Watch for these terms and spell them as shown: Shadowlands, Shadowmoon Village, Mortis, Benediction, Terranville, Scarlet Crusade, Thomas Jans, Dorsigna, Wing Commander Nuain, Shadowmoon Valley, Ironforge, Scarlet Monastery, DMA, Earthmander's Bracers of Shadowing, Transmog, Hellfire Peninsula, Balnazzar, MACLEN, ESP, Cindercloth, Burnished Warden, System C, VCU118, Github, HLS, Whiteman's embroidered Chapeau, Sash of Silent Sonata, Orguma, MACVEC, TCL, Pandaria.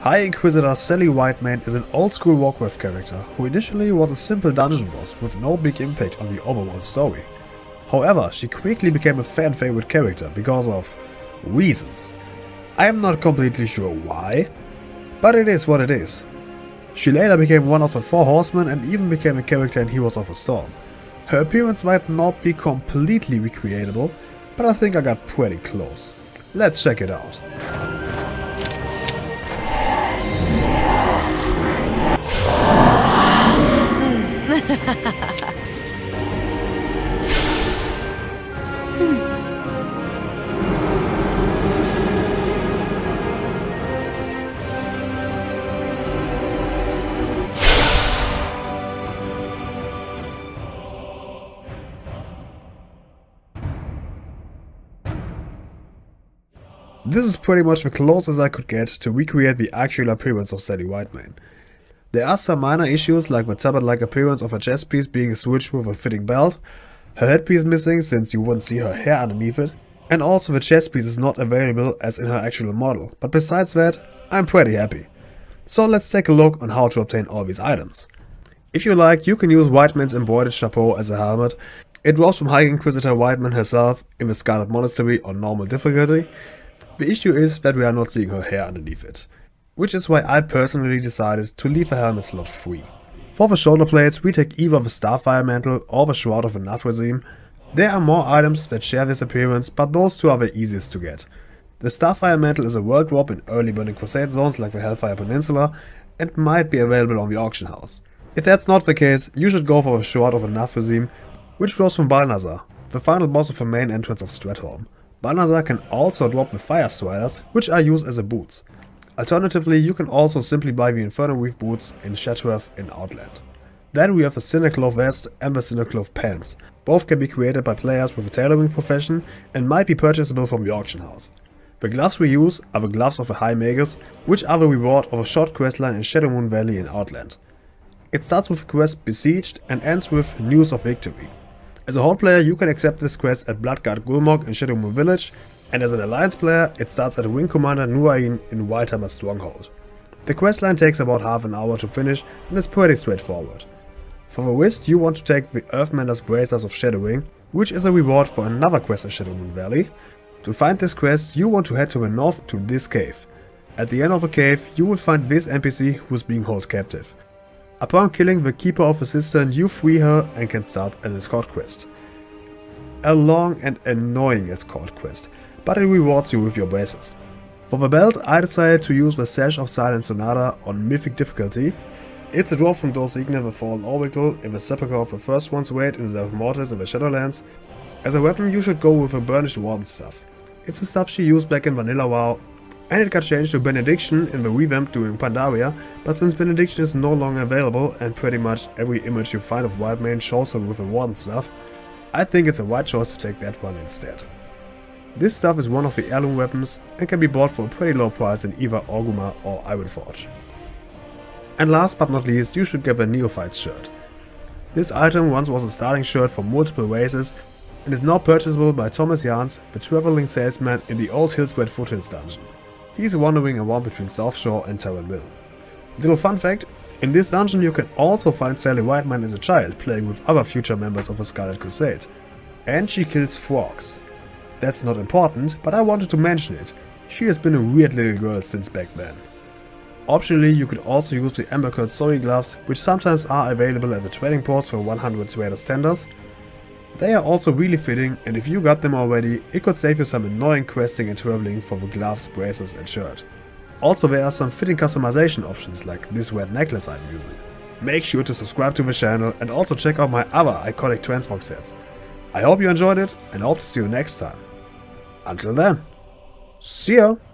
High Inquisitor Sally Whitemane is an old-school Warcraft character who initially was a simple dungeon boss with no big impact on the overworld story. However, she quickly became a fan-favorite character because of reasons. I am not completely sure why, but it is what it is. She later became one of the Four Horsemen and even became a character in Heroes of a Storm. Her appearance might not be completely recreatable, but I think I got pretty close. Let's check it out. This is pretty much the closest I could get to recreate the actual appearance of Sally Whitemane. There are some minor issues like the tablet-like appearance of her chest piece being switched with a fitting belt, her headpiece missing since you wouldn't see her hair underneath it, and also the chest piece is not available as in her actual model, but besides that, I'm pretty happy. So let's take a look on how to obtain all these items. If you like, you can use Whiteman's embroidered Chapeau as a helmet. It drops from High Inquisitor Whitemane herself in the Scarlet Monastery on normal difficulty. The issue is that we are not seeing her hair underneath it, which is why I personally decided to leave the helmet slot free. For the shoulder plates, we take either the Starfire Mantle or the Shroud of the. There are more items that share this appearance, but those two are the easiest to get. The Starfire Mantle is a world drop in early Burning Crusade zones like the Hellfire Peninsula and might be available on the auction house. If that's not the case, you should go for the Shroud of the, which drops from Balnazzar, the final boss of the main entrance of Stratholme. Balnazzar can also drop the Fire Firestriars, which are used as a boots. Alternatively, you can also simply buy the Inferno Weave Boots in Shattrath in Outland. Then we have the Cindercloth Vest and the Cindercloth Pants. Both can be created by players with a tailoring profession and might be purchasable from the auction house. The gloves we use are the gloves of the High Magus, which are the reward of a short questline in Shadowmoon Valley in Outland. It starts with the quest Besieged and ends with News of Victory. As a Horde player, you can accept this quest at Bloodguard Gulmog in Shadowmoon Village, and as an Alliance player, it starts at Wing Commander Nuain in Wildhammer Stronghold. The questline takes about half an hour to finish and is pretty straightforward. For the wrist, you want to take the Earthmander's Bracers of Shadowing, which is a reward for another quest in Shadowmoon Valley. To find this quest, you want to head to the north to this cave. At the end of the cave, you will find this NPC who is being held captive. Upon killing the Keeper of the Cistern, you free her and can start an escort quest. A long and annoying escort quest, but it rewards you with your braces. For the belt, I decided to use the Sash of Silent Sonata on Mythic difficulty. It's a drop from Dorsigna the Fallen Oracle in the Sepulchre of the First Ones raid in the Mortis in the Shadowlands. As a weapon, you should go with the Burnished Warden stuff. It's the stuff she used back in Vanilla WoW, and it got changed to Benediction in the revamp during Pandaria, but since Benediction is no longer available and pretty much every image you find of Whitemane shows her with the Warden stuff, I think it's a right choice to take that one instead. This stuff is one of the heirloom weapons and can be bought for a pretty low price in either Orguma or Ironforge. And last but not least, you should get the Neophyte's shirt. This item once was a starting shirt for multiple races and is now purchasable by Thomas Jans, the traveling salesman in the old Hillsquare Foothills dungeon. He's wandering around between South Shore and Terranville. Little fun fact, in this dungeon you can also find Sally Whitemane as a child playing with other future members of the Scarlet Crusade. And she kills frogs. That's not important, but I wanted to mention it. She has been a weird little girl since back then. Optionally, you could also use the amber-colored Sori gloves, which sometimes are available at the trading post for 100 traders tenders. They are also really fitting, and if you got them already, it could save you some annoying questing and traveling for the gloves, braces and shirt. Also, there are some fitting customization options like this red necklace I'm using. Make sure to subscribe to the channel and also check out my other iconic transmog sets. I hope you enjoyed it and I hope to see you next time. Until then, see ya!